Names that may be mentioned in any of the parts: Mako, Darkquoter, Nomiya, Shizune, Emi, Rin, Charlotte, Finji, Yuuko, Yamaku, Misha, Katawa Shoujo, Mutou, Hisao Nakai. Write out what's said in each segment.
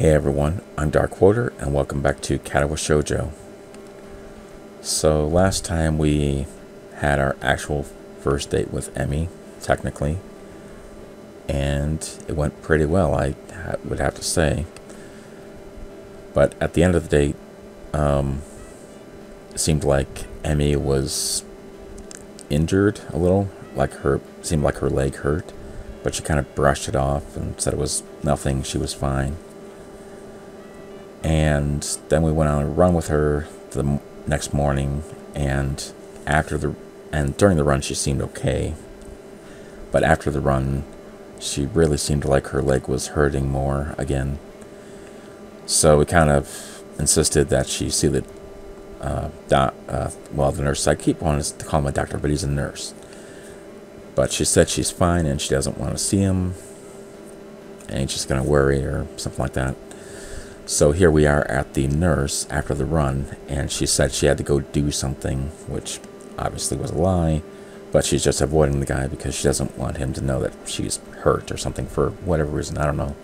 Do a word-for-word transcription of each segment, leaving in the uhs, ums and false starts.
Hey everyone, I'm Darkquoter and welcome back to Katawa Shoujo. So last time we had our actual first date with Emi, technically, and it went pretty well, I would have to say. But at the end of the date, um, it seemed like Emi was injured a little, like her seemed like her leg hurt, but she kind of brushed it off and said it was nothing, she was fine. And then we went on a run with her the next morning, and after the and during the run she seemed okay, but after the run she really seemed like her leg was hurting more again. So we kind of insisted that she see the uh, doc, uh, well the nurse. I keep wanting to call him a doctor, but he's a nurse. But she said she's fine and she doesn't want to see him, and she's gonna worry or something like that. So here we are at the nurse after the run, and she said she had to go do something, which obviously was a lie, but she's just avoiding the guy because she doesn't want him to know that she's hurt or something for whatever reason, I don't know.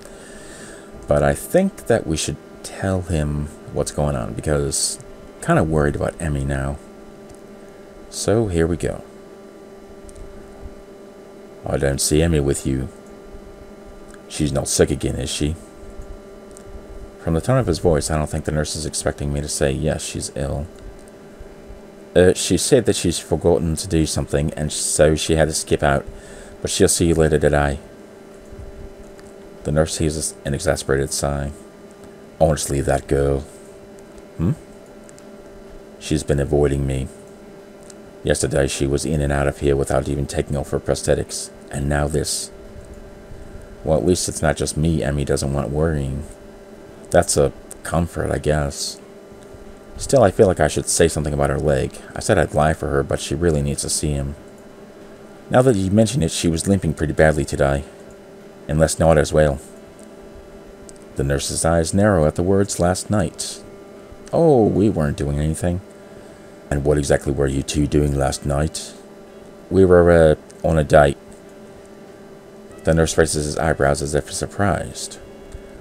But I think that we should tell him what's going on because I'm kind of worried about Emi now. So here we go. Oh, I don't see Emi with you. She's not sick again, is she? From the tone of his voice, I don't think the nurse is expecting me to say, yes, she's ill. Uh, she said that she's forgotten to do something, and so she had to skip out, but she'll see you later today. The nurse heaves an exasperated sigh. Honestly, that girl. Hmm? She's been avoiding me. Yesterday, she was in and out of here without even taking off her prosthetics, and now this. Well, at least it's not just me Emi doesn't want worrying. That's a comfort, I guess. Still, I feel like I should say something about her leg. I said I'd lie for her, but she really needs to see him. Now that you mention it, she was limping pretty badly today. And last night as well. The nurse's eyes narrow at the words last night. Oh, we weren't doing anything. And what exactly were you two doing last night? We were, uh, on a date. The nurse raises his eyebrows as if surprised.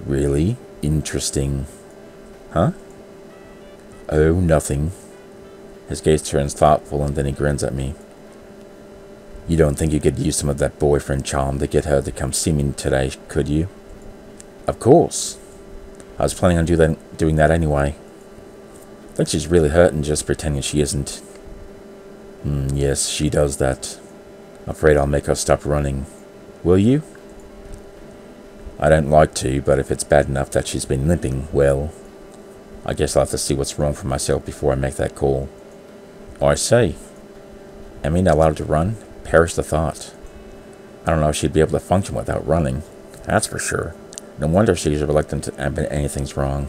Really? Interesting. Huh? Oh, nothing. His gaze turns thoughtful and then he grins at me. You don't think you could use some of that boyfriend charm to get her to come see me today, could you? Of course. I was planning on do that, doing that anyway. I think she's really hurt and just pretending she isn't. Mm, yes, she does that. I'm afraid I'll make her stop running. Will you? I don't like to, but if it's bad enough that she's been limping, well, I guess I'll have to see what's wrong for myself before I make that call. I say, Emi not allowed to run? Perish the thought. I don't know if she'd be able to function without running, that's for sure. No wonder she's reluctant to admit anything's wrong.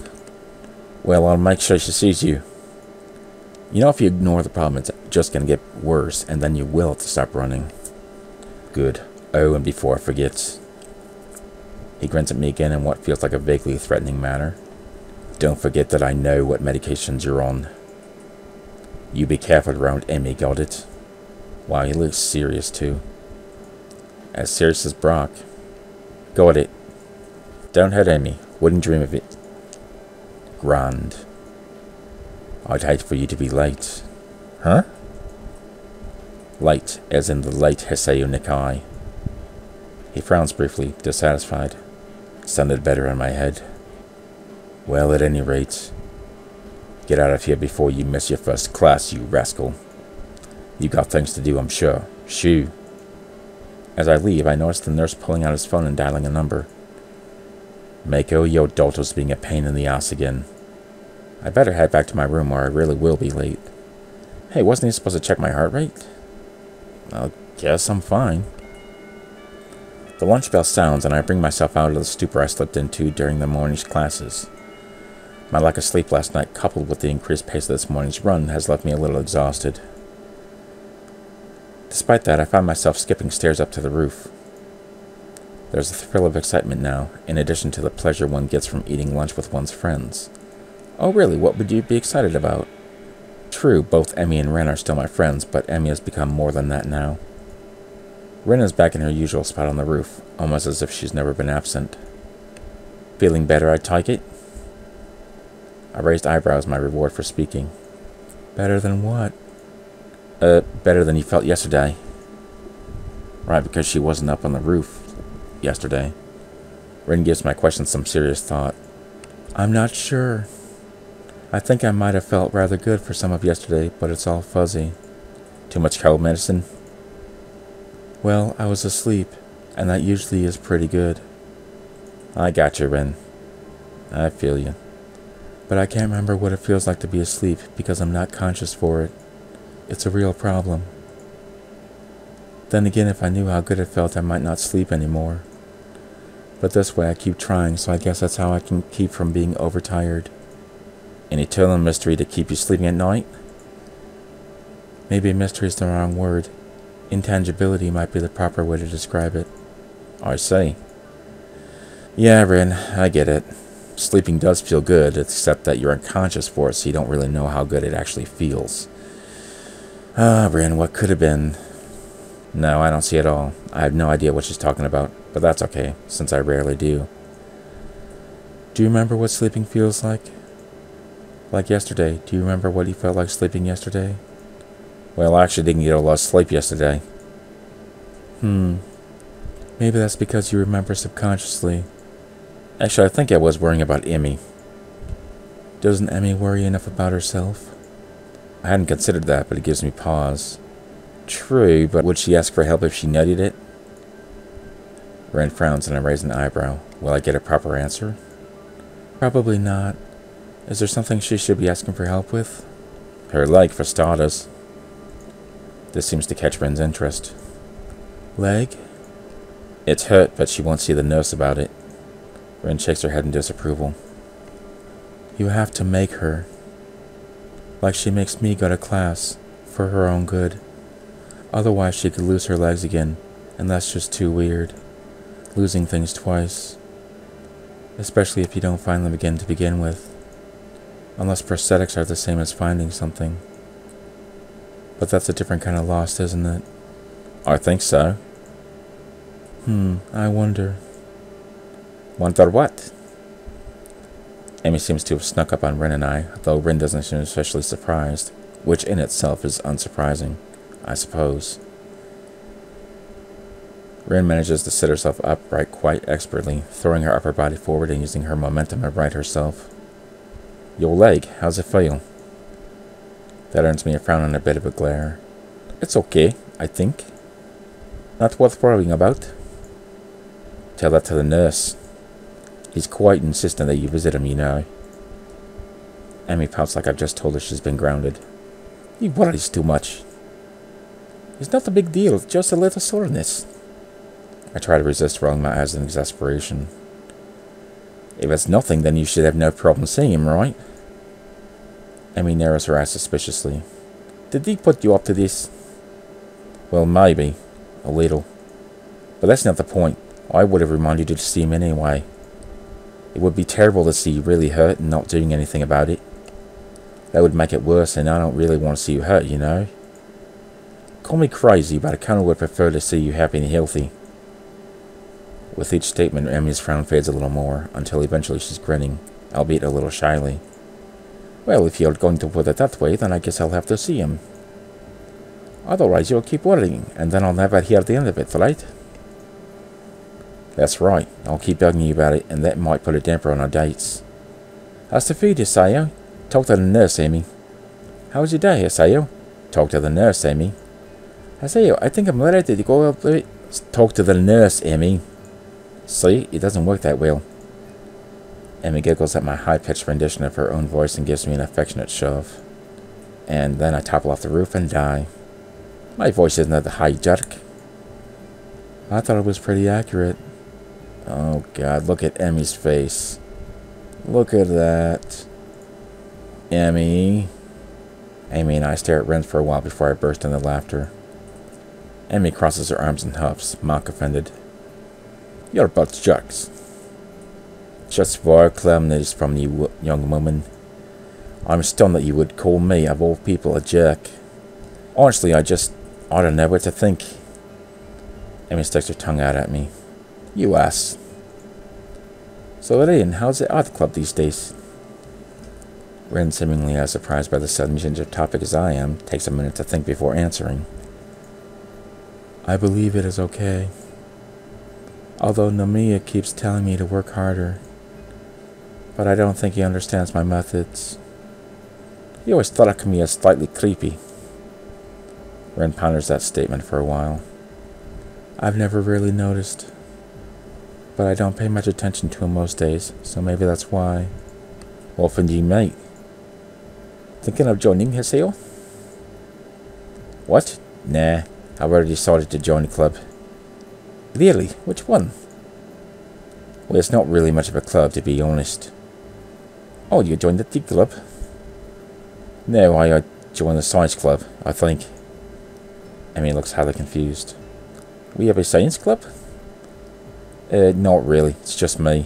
Well, I'll make sure she sees you. You know, if you ignore the problem, it's just going to get worse, and then you will have to stop running. Good. Oh, and before I forget... He grins at me again in what feels like a vaguely threatening manner. Don't forget that I know what medications you're on. You be careful around Emi, got it? Wow, he looks serious too. As serious as Brock. Got it. Don't hurt Emi. Wouldn't dream of it. Grand. I'd hate for you to be late. Huh? Late, as in the late Hisao Nakai. He frowns briefly, dissatisfied. Sounded better in my head. Well, at any rate, get out of here before you miss your first class, you rascal. You got things to do, I'm sure. Shoo. As I leave, I notice the nurse pulling out his phone and dialing a number. Mako, your daughter's being a pain in the ass again. I better head back to my room or I really will be late. Hey, wasn't he supposed to check my heart rate? I guess I'm fine. The lunch bell sounds, and I bring myself out of the stupor I slipped into during the morning's classes. My lack of sleep last night, coupled with the increased pace of this morning's run, has left me a little exhausted. Despite that, I find myself skipping stairs up to the roof. There's a thrill of excitement now, in addition to the pleasure one gets from eating lunch with one's friends. Oh really, what would you be excited about? True, both Emi and Rin are still my friends, but Emi has become more than that now. Rin is back in her usual spot on the roof, almost as if she's never been absent. Feeling better, I take it? I raised eyebrows, my reward for speaking. Better than what? Uh, better than you felt yesterday. Right, because she wasn't up on the roof yesterday. Rin gives my question some serious thought. I'm not sure. I think I might have felt rather good for some of yesterday, but it's all fuzzy. Too much cold medicine? Well, I was asleep, and that usually is pretty good. I got you, Rin. I feel you. But I can't remember what it feels like to be asleep because I'm not conscious for it. It's a real problem. Then again, if I knew how good it felt, I might not sleep anymore. But this way I keep trying, so I guess that's how I can keep from being overtired. An eternal mystery to keep you sleeping at night? Maybe mystery is the wrong word. Intangibility might be the proper way to describe it. I see. Yeah, Rin, I get it. Sleeping does feel good, except that you're unconscious for it, so you don't really know how good it actually feels. Ah, Rin, what could have been? No, I don't see it all. I have no idea what she's talking about, but that's okay, since I rarely do. Do you remember what sleeping feels like? Like yesterday, do you remember what you felt like sleeping yesterday? Well, I actually didn't get a lot of sleep yesterday. Hmm. Maybe that's because you remember subconsciously. Actually, I think I was worrying about Emi. Doesn't Emi worry enough about herself? I hadn't considered that, but it gives me pause. True, but would she ask for help if she needed it? Rin frowns and I raise an eyebrow. Will I get a proper answer? Probably not. Is there something she should be asking for help with? Her leg, for starters. This seems to catch Rin's interest. Leg? It's hurt, but she won't see the nurse about it. Rin shakes her head in disapproval. You have to make her. Like she makes me go to class, for her own good. Otherwise she could lose her legs again, and that's just too weird. Losing things twice. Especially if you don't find them again to begin with. Unless prosthetics are the same as finding something. But that's a different kind of loss, isn't it? I think so. Hmm, I wonder. Wonder what? Emi seems to have snuck up on Rin and I, though Rin doesn't seem especially surprised, which in itself is unsurprising, I suppose. Rin manages to sit herself upright quite expertly, throwing her upper body forward and using her momentum to right herself. Your leg, how's it feel? That earns me a frown and a bit of a glare. It's okay, I think. Not worth worrying about. Tell that to the nurse. He's quite insistent that you visit him, you know. Emi pouts like I've just told her she's been grounded. He worries too much. It's not a big deal, just a little soreness. I try to resist rolling my eyes in exasperation. If it's nothing, then you should have no problem seeing him, right? Emi narrows her eyes suspiciously. Did he put you up to this? Well, maybe. A little. But that's not the point. I would have reminded you to see him anyway. It would be terrible to see you really hurt and not doing anything about it. That would make it worse, and I don't really want to see you hurt, you know? Call me crazy, but I kind of would prefer to see you happy and healthy. With each statement, Emi's frown fades a little more, until eventually she's grinning, albeit a little shyly. Well, if you're going to put it that way, then I guess I'll have to see him. Otherwise, you'll keep worrying, and then I'll never hear the end of it, right? That's right, I'll keep bugging you about it, and that might put a damper on our dates. How's the food, Hisao? Talk to the nurse, Emi. How was your day, Hisao? Talk to the nurse, Emi. Hisao, I think I'm ready to go up there. Talk to the nurse, Emi. See, it doesn't work that well. Emi giggles at my high-pitched rendition of her own voice and gives me an affectionate shove. And then I topple off the roof and die. My voice isn't at the high jerk. I thought it was pretty accurate. Oh god, look at Emi's face. Look at that. Emi. Emi and I stare at Rin for a while before I burst into laughter. Emi crosses her arms and huffs, mock offended. You're both jerks. Just for calumnies from you, young woman. I'm stunned that you would call me, of all people, a jerk. Honestly, I just, I don't know what to think. Emi sticks her tongue out at me. You ass. So Rin, how's the art club these days? Rin, seemingly as surprised by the sudden change of topic as I am, takes a minute to think before answering. I believe it is okay. Although Nomiya keeps telling me to work harder. But I don't think he understands my methods. He always thought of me as slightly creepy. Rin ponders that statement for a while. I've never really noticed. But I don't pay much attention to him most days, so maybe that's why. Well, Finji, mate. Thinking of joining Hisao? What? Nah. I've already decided to join the club. Really? Which one? Well, it's not really much of a club, to be honest. Oh, you joined the tea club? No, I joined the science club, I think. Emi looks highly confused. We have a science club? Uh, not really. It's just me.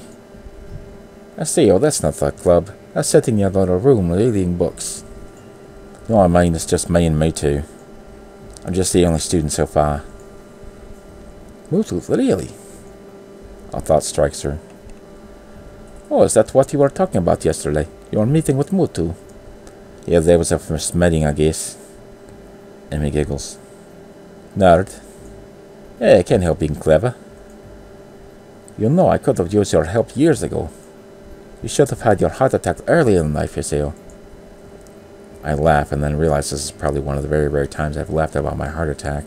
I see, oh, that's not that club. That's sitting in another room reading books. No, I mean, it's just me and Mutou. I'm just the only student so far. Mutou, really? A thought strikes her. Oh, is that what you were talking about yesterday? Your meeting with Mutou? Yeah, there was a first meeting, I guess. Emi giggles. Nerd. Yeah, I can't help being clever. You know, I could have used your help years ago. You should have had your heart attack earlier in life, Hisao. I laugh and then realize this is probably one of the very rare times I've laughed about my heart attack.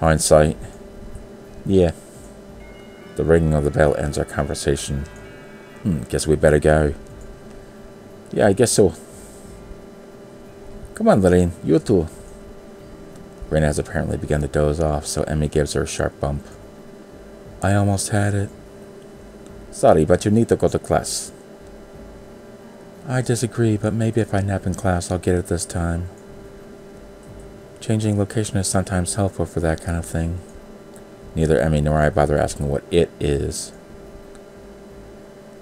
Hindsight. Yeah. The ringing of the bell ends our conversation. Hmm, guess we better go. Yeah, I guess so. Come on, Rin, you too. Rin has apparently begun to doze off, so Emi gives her a sharp bump. I almost had it. Sorry, but you need to go to class. I disagree, but maybe if I nap in class, I'll get it this time. Changing location is sometimes helpful for that kind of thing. Neither Emi nor I bother asking what it is.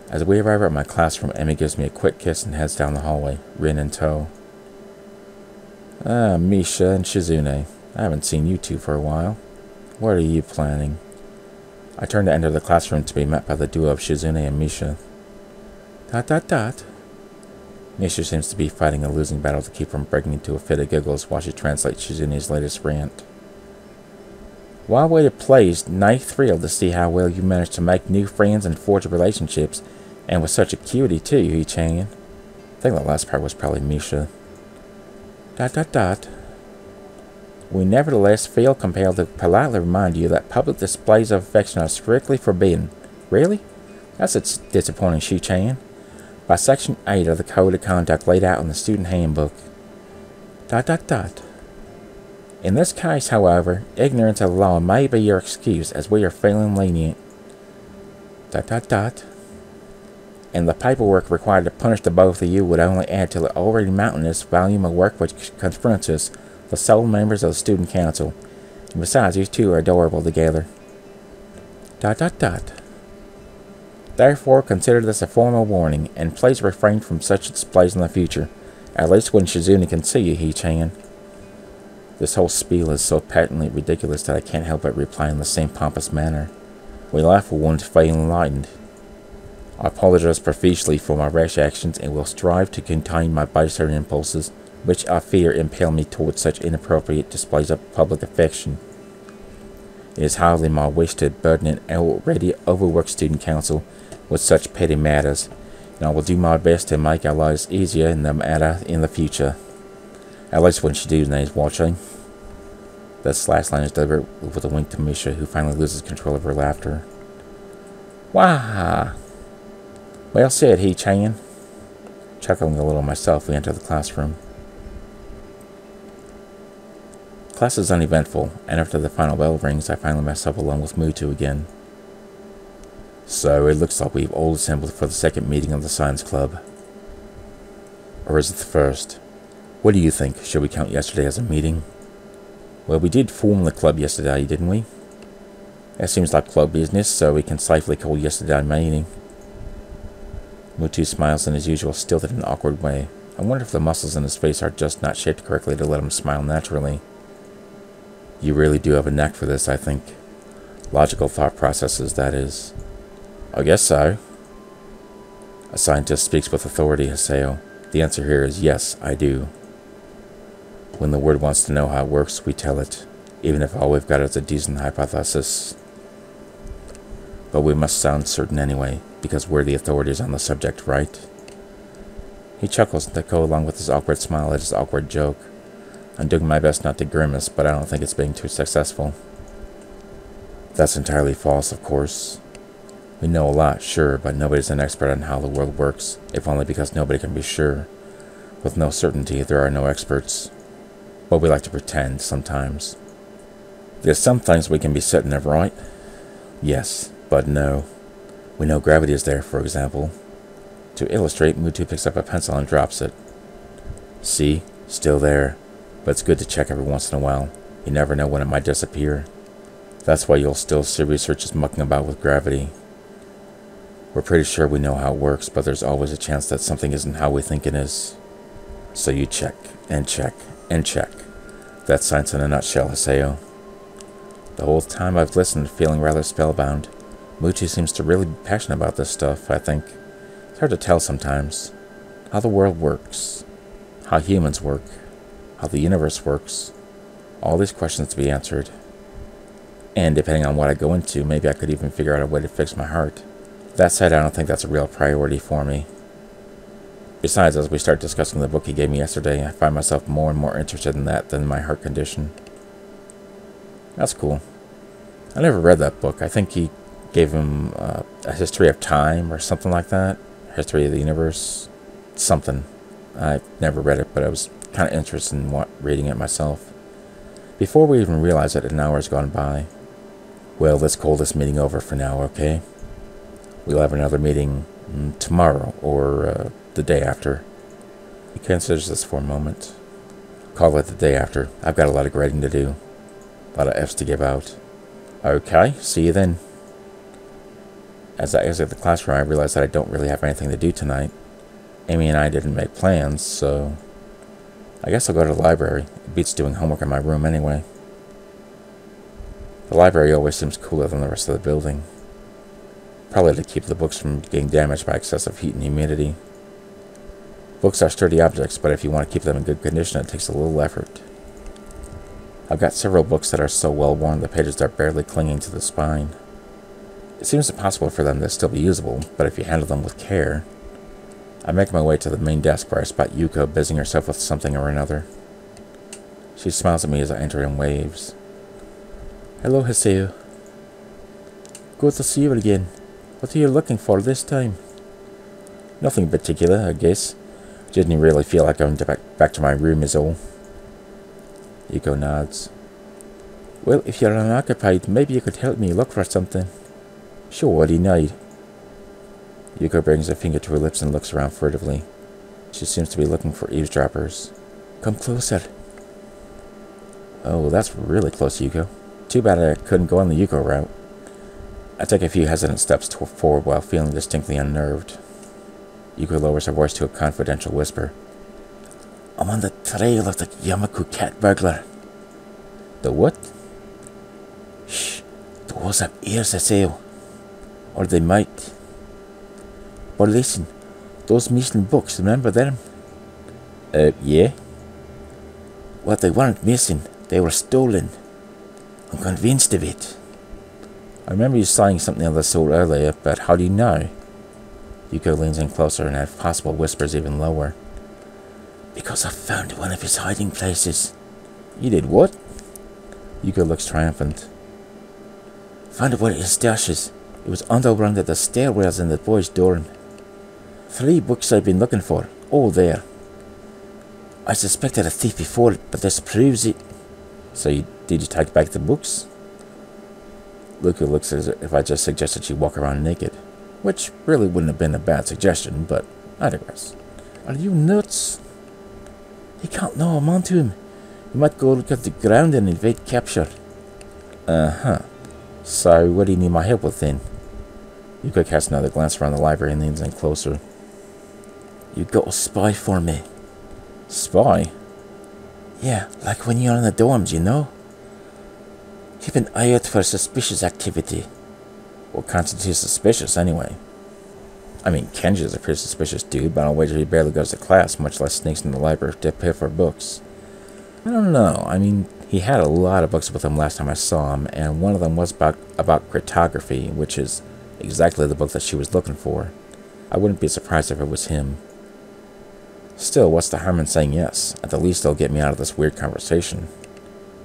As we arrive at my classroom, Emi gives me a quick kiss and heads down the hallway, Rin in tow. Ah, Misha and Shizune. I haven't seen you two for a while. What are you planning? I turn to enter the classroom to be met by the duo of Shizune and Misha. Dot dot dot. Misha seems to be fighting a losing battle to keep from breaking into a fit of giggles while she translates Shizune's latest rant. While we play, it's nice thrill to see how well you manage to make new friends and forge relationships, and with such acuity too, Hee-chan. I think the last part was probably Misha. Dot dot dot. We nevertheless feel compelled to politely remind you that public displays of affection are strictly forbidden. Really? That's it's disappointing, Hee-chan. By Section eight of the Code of Conduct laid out in the Student Handbook. Dot dot dot. In this case, however, ignorance of the law may be your excuse as we are feeling lenient. Dot dot dot. And the paperwork required to punish the both of you would only add to the already mountainous volume of work which confronts us, the sole members of the Student Council. And besides, you two are adorable together. Dot dot dot. Therefore, consider this a formal warning, and please refrain from such displays in the future, at least when Shizune can see you, Hee-chan. This whole spiel is so patently ridiculous that I can't help but reply in the same pompous manner. We laugh for one to feel enlightened. I apologize profusely for my rash actions and will strive to contain my baser impulses, which I fear impel me towards such inappropriate displays of public affection. It is hardly my wish to burden an already overworked Student Council with such petty matters, and I will do my best to make our lives easier in the matter in the future. At least when Shizune is watching. This last line is delivered with a wink to Misha, who finally loses control of her laughter. Wah! Well said, Hee-chan. Chuckling a little myself, we enter the classroom. Class is uneventful, and after the final bell rings, I finally myself alone with Mutou again. So, it looks like we've all assembled for the second meeting of the science club. Or is it the first? What do you think? Should we count yesterday as a meeting? Well, we did form the club yesterday, didn't we? That seems like club business, so we can safely call yesterday a meeting. Mutou smiles in his usual stilted and awkward way. I wonder if the muscles in his face are just not shaped correctly to let him smile naturally. You really do have a knack for this, I think. Logical thought processes, that is. I guess so. A scientist speaks with authority, Hisao. The answer here is yes, I do. When the word wants to know how it works, we tell it, even if all we've got is a decent hypothesis. But we must sound certain anyway, because we're the authorities on the subject, right? He chuckles to go along with his awkward smile at his awkward joke. I'm doing my best not to grimace, but I don't think it's being too successful. That's entirely false, of course. We know a lot, sure, but nobody's an expert on how the world works, if only because nobody can be sure. With no certainty, there are no experts. But we like to pretend, sometimes. There's some things we can be certain of, right? Yes, but no. We know gravity is there, for example. To illustrate, Mutou picks up a pencil and drops it. See? Still there. But it's good to check every once in a while. You never know when it might disappear. That's why you'll still see researchers mucking about with gravity. We're pretty sure we know how it works, but there's always a chance that something isn't how we think it is. So you check, and check, and check. That's science in a nutshell, Hisao. The whole time I've listened, feeling rather spellbound. Mutou seems to really be passionate about this stuff, I think. It's hard to tell sometimes. How the world works. How humans work. How the universe works. All these questions to be answered. And depending on what I go into, maybe I could even figure out a way to fix my heart. That said, I don't think that's a real priority for me. Besides, as we start discussing the book he gave me yesterday, I find myself more and more interested in that than my heart condition. That's cool. I never read that book. I think he gave him uh, a history of time or something like that. History of the universe. Something. I've never read it, but I was kind of interested in what, reading it myself. Before we even realize it, an hour has gone by. Well, let's call this meeting over for now, okay? We'll have another meeting tomorrow, or uh, the day after. He considers this for a moment. Call it the day after. I've got a lot of grading to do. A lot of F's to give out. Okay, see you then. As I exit the classroom, I realize that I don't really have anything to do tonight. Emi and I didn't make plans, so I guess I'll go to the library. It beats doing homework in my room anyway. The library always seems cooler than the rest of the building. Probably to keep the books from getting damaged by excessive heat and humidity. Books are sturdy objects, but if you want to keep them in good condition, it takes a little effort. I've got several books that are so well worn the pages are barely clinging to the spine. It seems impossible for them to still be usable, but if you handle them with care. I make my way to the main desk where I spot Yuuko busying herself with something or another. She smiles at me as I enter and waves. Hello, Hisao. Good to see you again. What are you looking for this time? Nothing particular, I guess. Didn't really feel like going to back, back to my room is all. Yuuko nods. Well, if you're unoccupied, maybe you could help me look for something. Sure, what do you need? Yuuko brings her finger to her lips and looks around furtively. She seems to be looking for eavesdroppers. Come closer. Oh, that's really close, Yuuko. Too bad I couldn't go on the Yuuko route. I take a few hesitant steps forward while feeling distinctly unnerved. Yuuko lowers her voice to a confidential whisper. I'm on the trail of the Yamaku cat burglar. The what? Shh, those have ears, Hisao. Or they might. But listen, those missing books, remember them? Uh, yeah? Well, they weren't missing, they were stolen. I'm convinced of it. I remember you saying something of the sort earlier, but how do you know? Yuuko leans in closer and, if possible, whispers even lower. Because I found one of his hiding places. You did what? Yuuko looks triumphant. Found where his stash is. It was underground at the stairwells in the boys' dorm. Three books I've been looking for, all there. I suspected a thief before, but this proves it. So you, did you take back the books? Yuuko looks as if I just suggested she walk around naked, which really wouldn't have been a bad suggestion, but I digress. Are you nuts? He can't know I'm onto him. You might go look at the ground and evade capture. Uh-huh. So, what do you need my help with then? Yuuko casts another glance around the library and leans in closer. You got a spy for me. Spy? Yeah, like when you're in the dorms, you know? Keep an eye out for suspicious activity. What constitutes suspicious, anyway? I mean, Kenji's a pretty suspicious dude, but I'll wager he barely goes to class, much less sneaks in the library to pay for books. I don't know. I mean, he had a lot of books with him last time I saw him, and one of them was about, about cryptography, which is exactly the book that she was looking for. I wouldn't be surprised if it was him. Still, what's the harm in saying yes? At the least, they'll get me out of this weird conversation.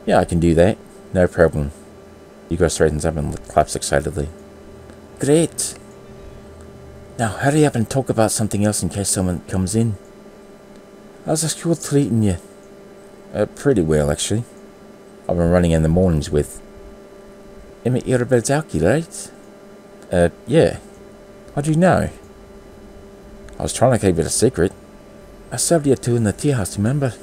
Yeah, I can do that. No problem. Yuuko straightens up and claps excitedly. Great! Now hurry up and talk about something else in case someone comes in. How's the school treating you? Uh, pretty well, actually. I've been running in the mornings with... Emi Irobezaki, right? Uh, yeah. How'd you know? I was trying to keep it a secret. I served you two in the tea house, remember?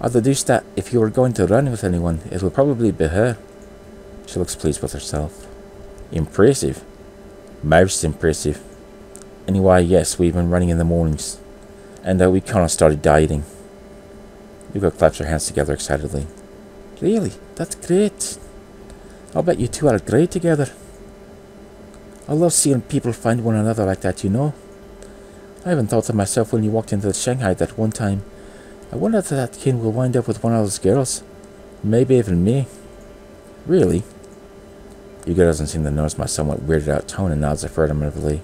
I deduced that if you were going to run with anyone, it would probably be her. She looks pleased with herself. Impressive. Most impressive. Anyway, yes, we've been running in the mornings. And uh, we kind of started dieting. Yuuko claps her hands together excitedly. Really? That's great. I'll bet you two are great together. I love seeing people find one another like that, you know? I even thought to myself when you walked into Shanghai that one time, I wonder if that kid will wind up with one of those girls. Maybe even me. Really? Yuuko doesn't seem to notice my somewhat weirded out tone and nods affirmatively.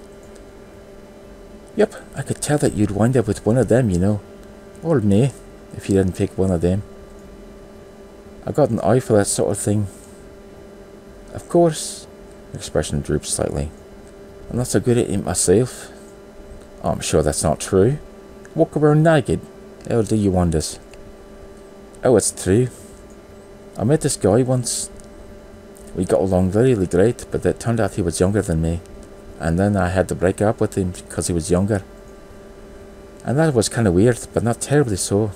Yep, I could tell that you'd wind up with one of them, you know. Or me, if you didn't pick one of them. I've got an eye for that sort of thing. Of course. Her expression droops slightly. I'm not so good at it myself. Oh, I'm sure that's not true. Walk around naked. It'll do you wonders. Oh, it's true. I met this guy once. We got along really great, but it turned out he was younger than me. And then I had to break up with him because he was younger. And that was kind of weird, but not terribly so.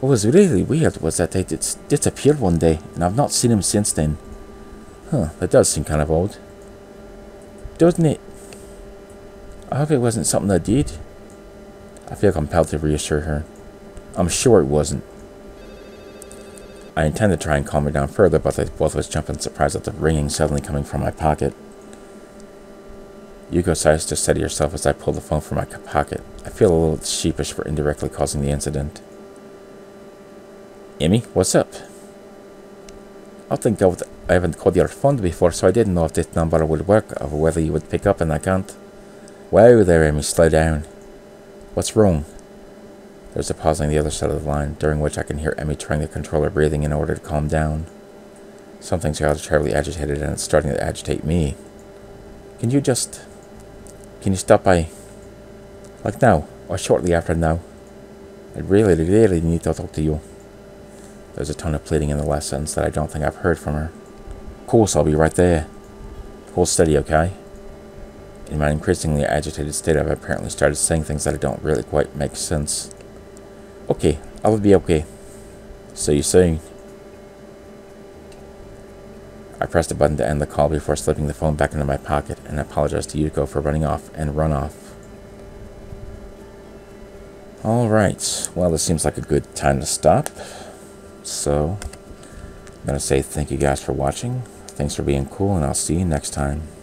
What was really weird was that he dis disappeared one day, and I've not seen him since then. Huh, that does seem kind of odd. Doesn't it? I hope it wasn't something I did. I feel compelled to reassure her. I'm sure it wasn't. I intended to try and calm her down further, but they both was jumping surprised at the ringing suddenly coming from my pocket. Yuuko sighs to steady herself as I pull the phone from my pocket. I feel a little sheepish for indirectly causing the incident. Emi, what's up? I think I, would, I haven't called your phone before, so I didn't know if this number would work or whether you would pick up, and I can't. Wow there, Emi, slow down. What's wrong? There's a pause on the other side of the line, during which I can hear Emi trying to control her breathing in order to calm down. Something's got terribly agitated, and it's starting to agitate me. Can you just... Can you stop by... Like now, or shortly after now? I really, really need to talk to you. There's a tone of pleading in the last sentence that I don't think I've heard from her. Of course, I'll be right there. Hold steady, okay? In my increasingly agitated state, I've apparently started saying things that don't really quite make sense. Okay, I'll be okay. See you soon. I pressed a button to end the call before slipping the phone back into my pocket, and I apologized to Yuuko for running off and run off. Alright, well this seems like a good time to stop. So, I'm going to say thank you guys for watching. Thanks for being cool, and I'll see you next time.